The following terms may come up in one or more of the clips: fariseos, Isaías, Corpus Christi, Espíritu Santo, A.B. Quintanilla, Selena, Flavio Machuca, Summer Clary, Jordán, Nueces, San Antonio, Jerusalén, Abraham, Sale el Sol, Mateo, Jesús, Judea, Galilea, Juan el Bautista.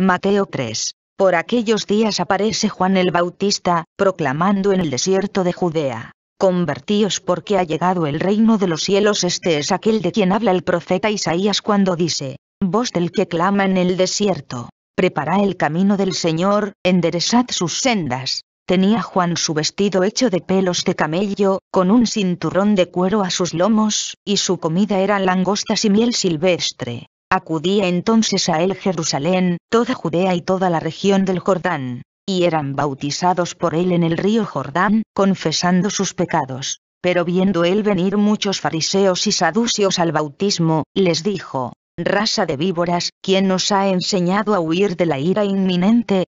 Mateo 3. Por aquellos días aparece Juan el Bautista, proclamando en el desierto de Judea: convertíos porque ha llegado el reino de los cielos. Este es aquel de quien habla el profeta Isaías cuando dice: voz del que clama en el desierto, preparad el camino del Señor, enderezad sus sendas. Tenía Juan su vestido hecho de pelos de camello, con un cinturón de cuero a sus lomos, y su comida eran langostas y miel silvestre. Acudía entonces a él Jerusalén, toda Judea y toda la región del Jordán, y eran bautizados por él en el río Jordán, confesando sus pecados. Pero viendo él venir muchos fariseos y saduceos al bautismo, les dijo: raza de víboras, ¿quién os ha enseñado a huir de la ira inminente?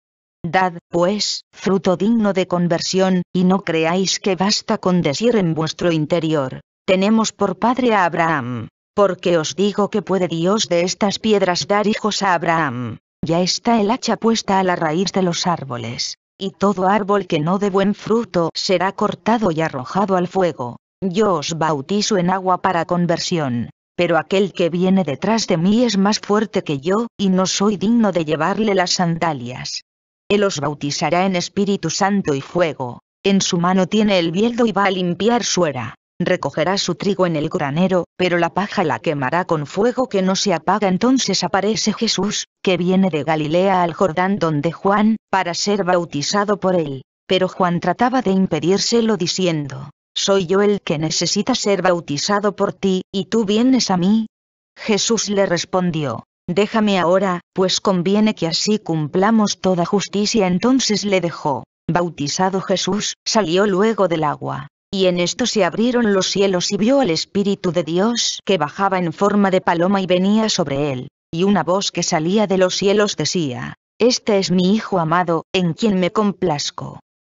Dad, pues, fruto digno de conversión, y no creáis que basta con decir en vuestro interior: tenemos por padre a Abraham. Porque os digo que puede Dios de estas piedras dar hijos a Abraham. Ya está el hacha puesta a la raíz de los árboles, y todo árbol que no dé buen fruto será cortado y arrojado al fuego. Yo os bautizo en agua para conversión, pero aquel que viene detrás de mí es más fuerte que yo, y no soy digno de llevarle las sandalias. Él os bautizará en Espíritu Santo y fuego. En su mano tiene el bieldo y va a limpiar su era. Recogerá su trigo en el granero, pero la paja la quemará con fuego que no se apaga. Entonces aparece Jesús, que viene de Galilea al Jordán donde Juan, para ser bautizado por él. Pero Juan trataba de impedírselo diciendo: soy yo el que necesita ser bautizado por ti, ¿y tú vienes a mí? Jesús le respondió: déjame ahora, pues conviene que así cumplamos toda justicia. Entonces le dejó. Bautizado Jesús, salió luego del agua. Y en esto se abrieron los cielos y vio al Espíritu de Dios que bajaba en forma de paloma y venía sobre él, y una voz que salía de los cielos decía: este es mi Hijo amado, en quien me complazco.